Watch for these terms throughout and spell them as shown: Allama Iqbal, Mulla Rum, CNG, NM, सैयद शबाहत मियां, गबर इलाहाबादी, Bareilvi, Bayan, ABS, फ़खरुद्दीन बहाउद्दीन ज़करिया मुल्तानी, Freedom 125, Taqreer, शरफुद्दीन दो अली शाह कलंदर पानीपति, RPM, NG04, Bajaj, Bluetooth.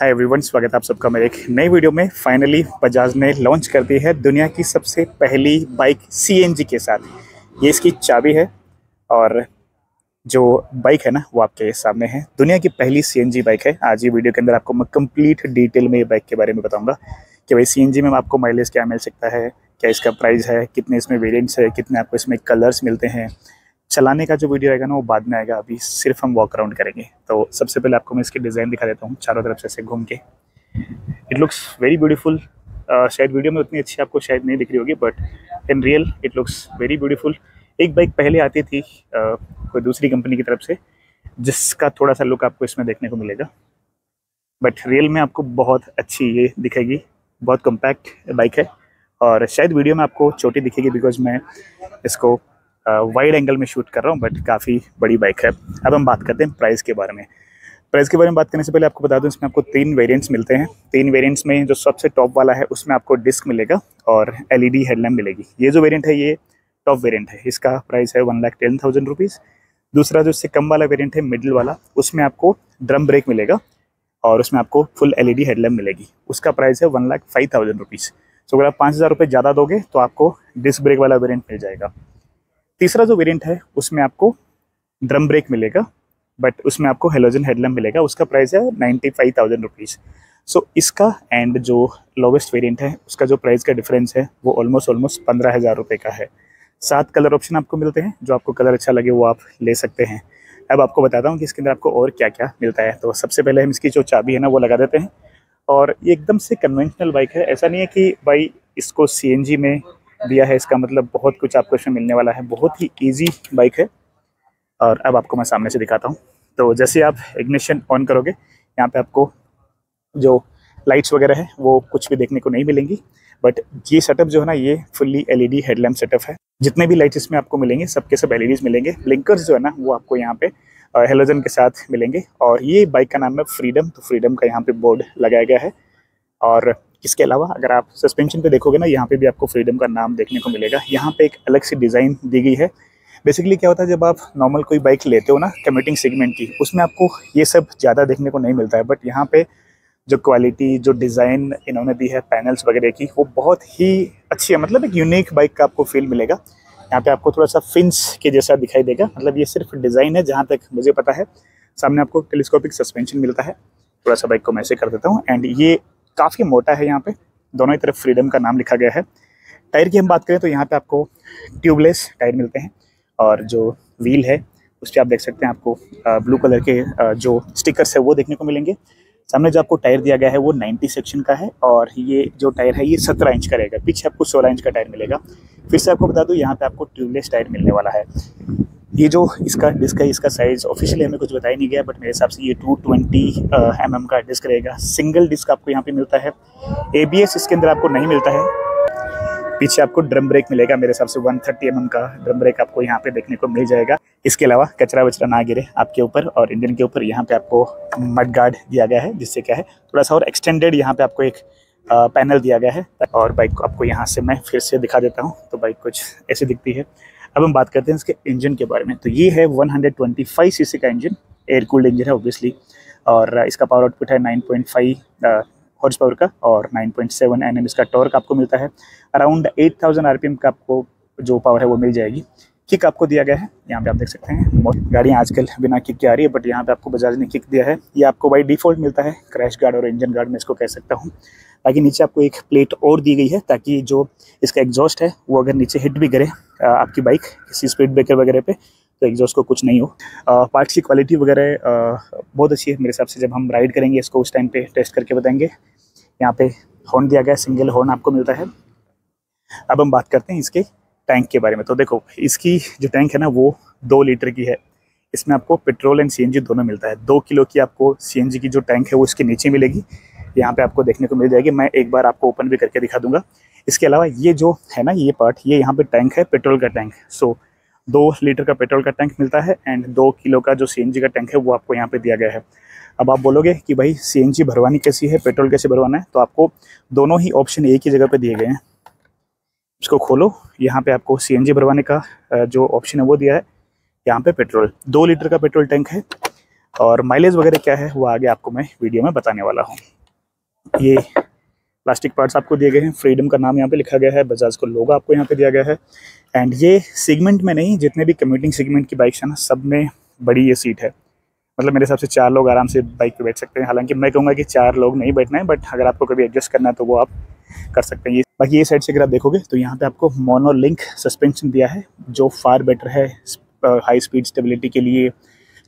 Hi everyone, स्वागत है आप सबका मेरे एक नई वीडियो में। फाइनली बजाज ने लॉन्च कर दी है दुनिया की सबसे पहली बाइक सीएनजी के साथ। ये इसकी चाबी है और जो बाइक है ना वो आपके सामने है। दुनिया की पहली सीएनजी बाइक है। आज ये वीडियो के अंदर आपको मैं कंप्लीट डिटेल में ये बाइक के बारे में बताऊंगा कि भाई सीएनजी में आपको माइलेज क्या मिल सकता है, क्या इसका प्राइस है, कितने इसमें वेरियंट्स है, कितने आपको इसमें कलर्स मिलते हैं। चलाने का जो वीडियो आएगा ना वो बाद में आएगा, अभी सिर्फ हम वॉक अराउंड करेंगे। तो सबसे पहले आपको मैं इसकी डिज़ाइन दिखा देता हूँ चारों तरफ से ऐसे घूम के। It looks very beautiful. शायद वीडियो में उतनी अच्छी आपको शायद नहीं दिख रही होगी, but in real it looks very beautiful. एक बाइक पहले आती थी कोई दूसरी कंपनी की तरफ से, जिसका थोड़ा सा लुक आपको इसमें देखने को मिलेगा, बट रियल में आपको बहुत अच्छी ये दिखेगी। बहुत कॉम्पैक्ट बाइक है और शायद वीडियो में आपको छोटी दिखेगी बिकॉज मैं इसको वाइड एंगल में शूट कर रहा हूँ, बट काफ़ी बड़ी बाइक है। अब हम बात करते हैं प्राइस के बारे में। प्राइस के बारे में बात करने से पहले आपको बता दूँ इसमें आपको तीन वेरिएंट्स मिलते हैं। तीन वेरिएंट्स में जो सबसे टॉप वाला है उसमें आपको डिस्क मिलेगा और एलईडी हेडलैम्प मिलेगी। ये जो वेरिएंट है ये टॉप वेरिएंट है, इसका प्राइस है 1,10,000 रुपीज़। दूसरा जो इससे कम वाला वेरिएंट है मिडिल वाला, उसमें आपको ड्रम ब्रेक मिलेगा और उसमें आपको फुल एलईडी हेडलैम्प मिलेगी। उसका प्राइस है 1,05,000 रुपीज़। सो अगर आप 5,000 रुपये ज़्यादा दोगे तो आपको डिस्क ब्रेक वाला वेरिएंट मिल जाएगा। तीसरा जो वेरिएंट है उसमें आपको ड्रम ब्रेक मिलेगा, बट उसमें आपको हेलोजन हेडलैम्प मिलेगा। उसका प्राइस है 95,000 रुपीज़। सो इसका एंड जो लोवेस्ट वेरिएंट है उसका जो प्राइस का डिफरेंस है वो ऑलमोस्ट 15,000 रुपये का है। 7 कलर ऑप्शन आपको मिलते हैं, जो आपको कलर अच्छा लगे वो आप ले सकते हैं। अब आपको बताता हूँ कि इसके अंदर आपको और क्या क्या मिलता है। तो सबसे पहले हम इसकी जो चाबी है ना वो लगा देते हैं। और ये एकदम से कन्वेंशनल बाइक है, ऐसा नहीं है कि भाई इसको सीएनजी में दिया है इसका मतलब बहुत कुछ आपको इसमें मिलने वाला है। बहुत ही इजी बाइक है। और अब आपको मैं सामने से दिखाता हूँ। तो जैसे आप इग्निशन ऑन करोगे यहाँ पे आपको जो लाइट्स वगैरह है वो कुछ भी देखने को नहीं मिलेंगी, बट ये सेटअप जो है ना ये फुल्ली एलईडी हेडलैम्प सेटअप है। जितने भी लाइट्स इसमें आपको मिलेंगे सबके सब एलईडीज मिलेंगे। ब्लिंकर्स जो है ना वो आपको यहाँ पे हेलोजन के साथ मिलेंगे। और ये बाइक का नाम है फ्रीडम, तो फ्रीडम का यहाँ पे बोर्ड लगाया गया है। और इसके अलावा अगर आप सस्पेंशन पे देखोगे ना यहाँ पे भी आपको फ्रीडम का नाम देखने को मिलेगा। यहाँ पे एक अलग सी डिज़ाइन दी गई है। बेसिकली क्या होता है जब आप नॉर्मल कोई बाइक लेते हो ना कम्यूटिंग सेगमेंट की, उसमें आपको ये सब ज़्यादा देखने को नहीं मिलता है, बट यहाँ पे जो क्वालिटी जो डिज़ाइन इन्होंने दी है पैनल्स वगैरह की वो बहुत ही अच्छी है। मतलब एक यूनिक बाइक का आपको फील मिलेगा। यहाँ पर आपको थोड़ा सा फिंस के जैसा दिखाई देगा, मतलब ये सिर्फ डिज़ाइन है जहाँ तक मुझे पता है। सामने आपको टेलीस्कोपिक सस्पेंशन मिलता है। थोड़ा सा बाइक को मैं ऐसे कर देता हूँ। एंड ये काफ़ी मोटा है, यहाँ पे दोनों ही तरफ फ्रीडम का नाम लिखा गया है। टायर की हम बात करें तो यहाँ पे आपको ट्यूबलेस टायर मिलते हैं और जो व्हील है उस पर आप देख सकते हैं आपको ब्लू कलर के जो स्टिकर्स है वो देखने को मिलेंगे। सामने जो आपको टायर दिया गया है वो 90 सेक्शन का है और ये जो टायर है ये 17 इंच का रहेगा। पीछे आपको 16 इंच का टायर मिलेगा। फिर से आपको बता दूँ यहाँ पर आपको ट्यूबलेस टायर मिलने वाला है। ये जो इसका डिस्क है इसका साइज़ ऑफिशियली हमें कुछ बताया नहीं गया, बट मेरे हिसाब से ये 220 mm का डिस्क रहेगा। सिंगल डिस्क आपको यहाँ पे मिलता है। ABS इसके अंदर आपको नहीं मिलता है। पीछे आपको ड्रम ब्रेक मिलेगा, मेरे हिसाब से 130 mm का ड्रम ब्रेक आपको यहाँ पे देखने को मिल जाएगा। इसके अलावा कचरा वचरा ना गिरे आपके ऊपर और इंजन के ऊपर, यहाँ पर आपको मड गार्ड दिया गया है, जिससे क्या है थोड़ा सा और एक्सटेंडेड यहाँ पर आपको एक पैनल दिया गया है। और बाइक को आपको यहाँ से मैं फिर से दिखा देता हूँ। तो बाइक कुछ ऐसी दिखती है। अब हम बात करते हैं इसके इंजन के बारे में। तो ये है 125 सीसी का इंजन, एयर कूल्ड इंजन है ऑब्वियसली। और इसका पावर आउटपुट है 9.5 हॉर्स पावर का और 9.7 एनएम इसका टॉर्क आपको मिलता है। अराउंड 8000 आरपीएम का आपको जो पावर है वो मिल जाएगी। किक आपको दिया गया है, यहाँ पे आप देख सकते हैं। गाड़ियाँ आजकल बिना किक के आ रही है, बट यहाँ पे आपको बजाज ने किक दिया है। ये आपको बाई डिफ़ॉल्ट मिलता है, क्रैश गार्ड और इंजन गार्ड मैं इसको कह सकता हूँ। बाकी नीचे आपको एक प्लेट और दी गई है ताकि जो इसका एग्जॉस्ट है वो अगर नीचे हिट भी करे आपकी बाइक किसी स्पीड ब्रेकर वगैरह पे तो एग्जॉस्ट को कुछ नहीं हो। पार्ट्स की क्वालिटी वगैरह बहुत अच्छी है मेरे हिसाब से। जब हम राइड करेंगे इसको उस टाइम पे टेस्ट करके बताएंगे। यहाँ पे हॉर्न दिया गया, सिंगल हॉर्न आपको मिलता है। अब हम बात करते हैं इसके टैंक के बारे में। तो देखो इसकी जो टैंक है ना वो 2 लीटर की है। इसमें आपको पेट्रोल एंड CNG दोनों मिलता है। 2 किलो की आपको CNG की जो टैंक है वो इसके नीचे मिलेगी, यहाँ पे आपको देखने को मिल जाएगी। मैं एक बार आपको ओपन भी करके दिखा दूंगा। इसके अलावा ये जो है ना ये पार्ट, ये यहाँ पे टैंक है पेट्रोल का टैंक। सो 2 लीटर का पेट्रोल का टैंक मिलता है एंड 2 किलो का जो CNG का टैंक है वो आपको यहाँ पे दिया गया है। अब आप बोलोगे कि भाई CNG भरवानी कैसी है, पेट्रोल कैसे भरवाना है, तो आपको दोनों ही ऑप्शन एक ही जगह पर दिए गए हैं। इसको खोलो, यहाँ पर आपको CNG भरवाने का जो ऑप्शन है वो दिया है, यहाँ पर पेट्रोल 2 लीटर का पेट्रोल टैंक है। और माइलेज वगैरह क्या है वो आगे आपको मैं वीडियो में बताने वाला हूँ। ये प्लास्टिक पार्ट्स आपको दिए गए हैं, फ्रीडम का नाम यहाँ पे लिखा गया है, बजाज का लोगो आपको यहाँ पे दिया गया है। एंड ये सेगमेंट में नहीं, जितने भी कम्यूटिंग सेगमेंट की बाइक्स हैं ना, सब में बड़ी ये सीट है। मतलब मेरे हिसाब से 4 लोग आराम से बाइक पे बैठ सकते हैं। हालांकि मैं कहूँगा कि 4 लोग नहीं बैठना है, बट अगर आपको कभी एडजस्ट करना है तो वो आप कर सकते हैं। बाकी ये साइड से अगर आप देखोगे तो यहाँ पे आपको मोनोलिंक सस्पेंशन दिया है, जो फार बेटर है हाई स्पीड स्टेबिलिटी के लिए,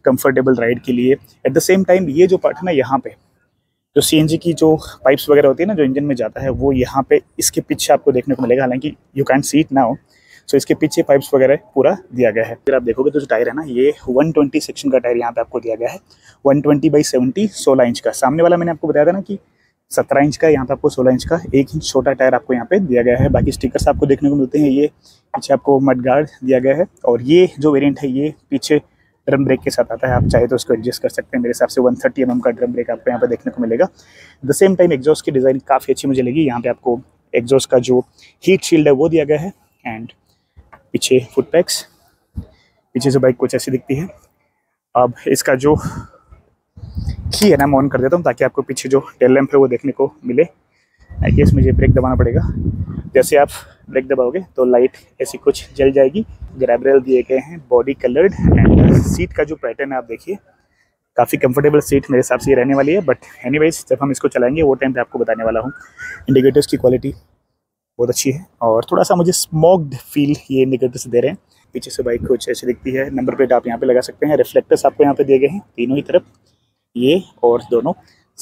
कंफर्टेबल राइड के लिए। एट द सेम टाइम ये जो पार्ट है ना, यहाँ पे जो सीएनजी की जो पाइप्स वगैरह होती है ना, जो इंजन में जाता है, वो यहाँ पे इसके पीछे आपको देखने को मिलेगा। हालांकि you can see it now, so इसके पीछे पाइप्स वगैरह पूरा दिया गया है। फिर आप देखोगे तो जो टायर है ना, ये 120 सेक्शन का टायर यहाँ पे आपको दिया गया है, 120/70 16 इंच का। सामने वाला मैंने आपको बताया था ना कि 17 इंच का, यहाँ पे आपको 16 इंच का 1 इंच छोटा टायर आपको यहाँ पे दिया गया है। बाकी स्टिकर्स आपको देखने को मिलते हैं। ये पीछे आपको मडगार्ड दिया गया है, और ये जो वेरियंट है ये पीछे ड्रम ब्रेक के साथ आता है। आप चाहे तो उसको एडजस्ट कर सकते हैं। मेरे हिसाब से 130 mm का ड्रम ब्रेक आपको यहाँ पे देखने को मिलेगा। द सेम टाइम एग्जॉस्ट की डिज़ाइन काफ़ी अच्छी मुझे लगी। यहाँ पे आपको एग्जॉस्ट का जो हीट शील्ड है वो दिया गया है। एंड पीछे फुट पैक्स, पीछे से बाइक कुछ ऐसी दिखती है। अब इसका जो की है ना, मैं ऑन कर देता हूँ ताकि आपको पीछे जो टेल लैम्प है वो देखने को मिले। आई गेस मुझे ब्रेक दबाना पड़ेगा। जैसे आप ब्रेक दबाओगे तो लाइट ऐसी कुछ जल जाएगी। ग्रैब रेल दिए गए हैं बॉडी कलर्ड। एंड सीट का जो पैटर्न है आप देखिए, काफ़ी कंफर्टेबल सीट मेरे हिसाब से ये रहने वाली है। बट एनीवेज, जब हम इसको चलाएंगे वो टाइम पे आपको बताने वाला हूँ। इंडिकेटर्स की क्वालिटी बहुत अच्छी है, और थोड़ा सा मुझे स्मोक्ड फील ये इंडिकेटर्स दे रहे हैं। पीछे से बाइक कुछ ऐसी दिखती है। नंबर प्लेट आप यहाँ पर लगा सकते हैं। रिफ्लेक्टर्स आपको यहाँ पर दिए गए हैं तीनों ही तरफ, ये और दोनों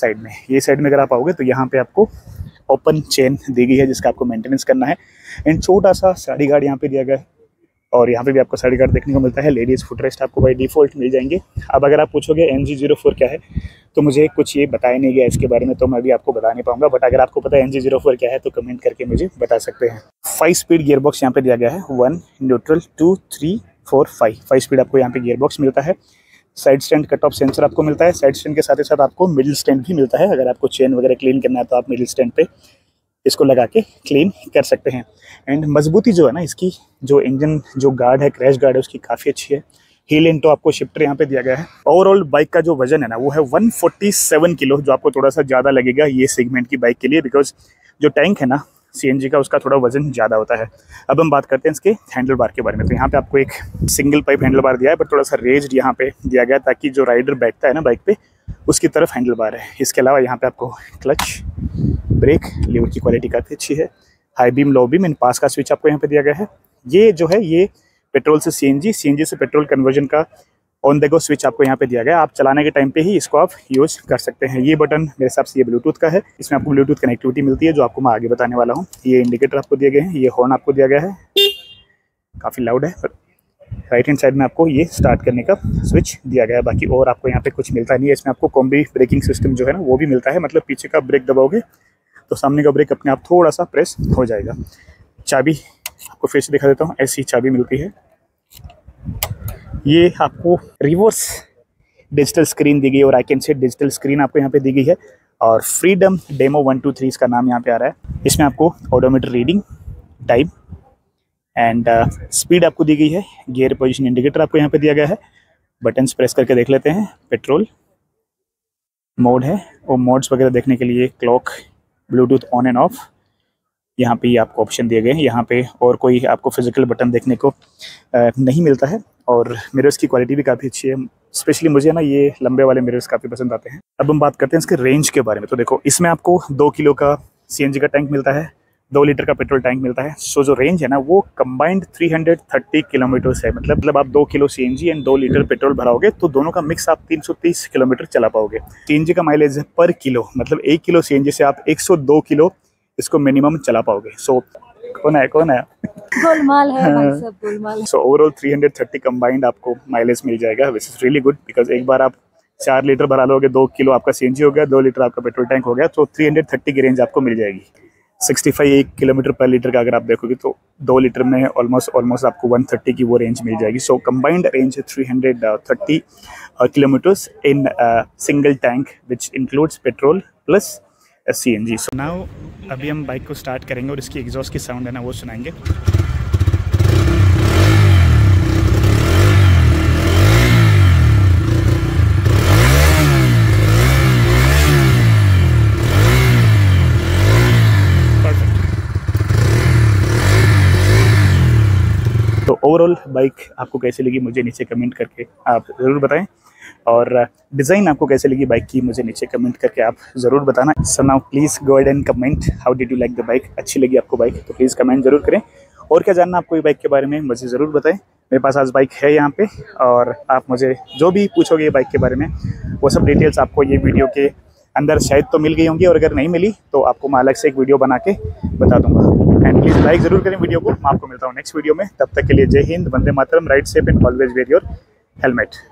साइड में। ये साइड में अगर आप आओगे तो यहाँ पर आपको ओपन चेन दी गई है, जिसका आपको मेंटेनेंस करना है। एंड छोटा सा साड़ी गार्ड यहाँ पे दिया गया है, और यहाँ पे भी आपको साड़ी गार्ड देखने को मिलता है। लेडीज़ फुटरेस्ट आपको बाई डिफ़ॉल्ट मिल जाएंगे। अब अगर आप पूछोगे NG04 क्या है, तो मुझे कुछ ये बताया नहीं गया इसके बारे में, तो मैं भी आपको बता नहीं पाऊंगा। बट अगर आपको पता है NG04 क्या है तो कमेंट करके मुझे बता सकते हैं। 5 स्पीड गियर बॉक्स यहाँ पर दिया गया है, 1 न्यूट्रल 2 3 4 5 5 स्पीड आपको यहाँ पर गियर बॉक्स मिलता है। Side stand cut off sensor आपको मिलता है। साइड स्टैंड के साथ ही साथ आपको मिडिल स्टैंड भी मिलता है। अगर आपको चेन वगैरह क्लीन करना है तो आप मिडिल स्टैंड पे इसको लगा के क्लीन कर सकते हैं। एंड मजबूती जो है ना इसकी, जो इंजन जो गार्ड है, क्रैश गार्ड है, उसकी काफ़ी अच्छी है। हील एंड टो आपको शिफ्टर यहाँ पे दिया गया है। ओवरऑल बाइक का जो वजन है ना वो है 147 किलो, जो आपको थोड़ा सा ज़्यादा लगेगा ये सेगमेंट की बाइक के लिए, बिकॉज जो टैंक है ना CNG का, उसका थोड़ा वजन ज़्यादा होता है। अब हम बात करते हैं इसके हैंडल बार के बारे में। तो यहाँ पे आपको एक सिंगल पाइप हैंडल बार दिया है, पर थोड़ा सा रेज्ड यहाँ पे दिया गया ताकि जो राइडर बैठता है ना बाइक पे, उसकी तरफ हैंडल बार है। इसके अलावा यहाँ पे आपको क्लच, ब्रेक, लीवर की क्वालिटी काफ़ी अच्छी है। High beam, low beam and pass का स्विच आपको यहाँ पर दिया गया है। ये जो है ये पेट्रोल से CNG, CNG से पेट्रोल कन्वर्जन का ऑन द गो स्विच आपको यहाँ पे दिया गया है। आप चलाने के टाइम पे ही इसको आप यूज कर सकते हैं। ये बटन मेरे हिसाब से ये ब्लूटूथ का है। इसमें आपको ब्लूटूथ कनेक्टिविटी मिलती है, जो आपको मैं आगे बताने वाला हूँ। ये इंडिकेटर आपको दिए गए हैं, ये हॉर्न आपको दिया गया है, काफ़ी लाउड है। राइट हैंड साइड में आपको ये स्टार्ट करने का स्विच दिया गया है। बाकी और आपको यहाँ पर कुछ मिलता नहीं है। इसमें आपको कॉम्बी ब्रेकिंग सिस्टम जो है ना वो भी मिलता है। मतलब पीछे का ब्रेक दबाओगे तो सामने का ब्रेक अपने आप थोड़ा सा प्रेस हो जाएगा। चाबी आपको फिर से दिखा देता हूँ, ऐसी चाबी मिलती है। ये आपको रिवर्स डिजिटल स्क्रीन दी गई है, और आई कैन से डिजिटल स्क्रीन आपको यहाँ पे दी गई है। और फ्रीडम डेमो 123 इसका नाम यहाँ पे आ रहा है। इसमें आपको odometer reading, time and speed आपको दी गई है। गियर पोजीशन इंडिकेटर आपको यहाँ पे दिया गया है। बटन्स प्रेस करके देख लेते हैं। पेट्रोल मोड है, और मोड्स वगैरह देखने के लिए clock, Bluetooth on and off यहाँ पे आपको ऑप्शन दिए गए हैं। यहाँ पे और कोई आपको फिजिकल बटन देखने को नहीं मिलता है। और मिरर्स की क्वालिटी भी काफ़ी अच्छी है। स्पेशली मुझे ना ये लंबे वाले मिरर्स काफ़ी पसंद आते हैं। अब हम बात करते हैं इसके रेंज के बारे में। तो देखो, इसमें आपको 2 किलो का CNG का टैंक मिलता है, 2 लीटर का पेट्रोल टैंक मिलता है। सो जो रेंज है ना वो कम्बाइंड 330 किलोमीटर्स है। मतलब आप 2 kilo CNG and 2 litre petrol भराओगे तो दोनों का मिक्स आप 330 किलोमीटर चला पाओगे। CNG का माइलेज है पर किलो, मतलब 1 किलो CNG से आप 102 किलो इसको मिनिमम चला पाओगे। सो कौन है गोलमाल है भाई, सब गोलमाल है। सो ओवरऑल 330 कंबाइंड आपको माइलेज मिल जाएगा, which is really good. Because एक बार आप 4 लीटर भरा लोगे, 2 किलो आपका CNG हो गया, 2 लीटर आपका पेट्रोल टैंक हो गया, तो 330 की रेंज आपको मिल जाएगी। 65 1 किलोमीटर/लीटर का अगर आप देखोगे तो 2 लीटर में ऑलमोस्ट आपको 130 की वो रेंज मिल जाएगी। सो कंबाइंड रेंज है 330 kilometres in single tank, which includes petrol plus CNG। So now अभी हम बाइक को स्टार्ट करेंगे और इसकी एग्जॉस्ट की साउंड है ना वो सुनाएंगे। ओवरऑल बाइक आपको कैसी लगी मुझे नीचे कमेंट करके आप ज़रूर बताएं, और डिज़ाइन आपको कैसे लगी बाइक की मुझे नीचे कमेंट करके आप ज़रूर बताना। So now please go ahead and comment how did you like the bike. अच्छी लगी आपको बाइक तो प्लीज़ कमेंट ज़रूर करें, और क्या जानना आपको ये बाइक के बारे में मुझे ज़रूर बताएं। मेरे पास आज बाइक है यहाँ पे, और आप मुझे जो भी पूछोगे ये बाइक के बारे में वो सब डिटेल्स आपको ये वीडियो के अंदर शायद तो मिल गई होंगी, और अगर नहीं मिली तो आपको मैं अलग से एक वीडियो बना के बता दूंगा। एंड प्लीज़ लाइक ज़रूर करें वीडियो को। मैं आपको मिलता हूँ नेक्स्ट वीडियो में, तब तक के लिए जय हिंद, वंदे मातरम, ride safe and always wear your helmet.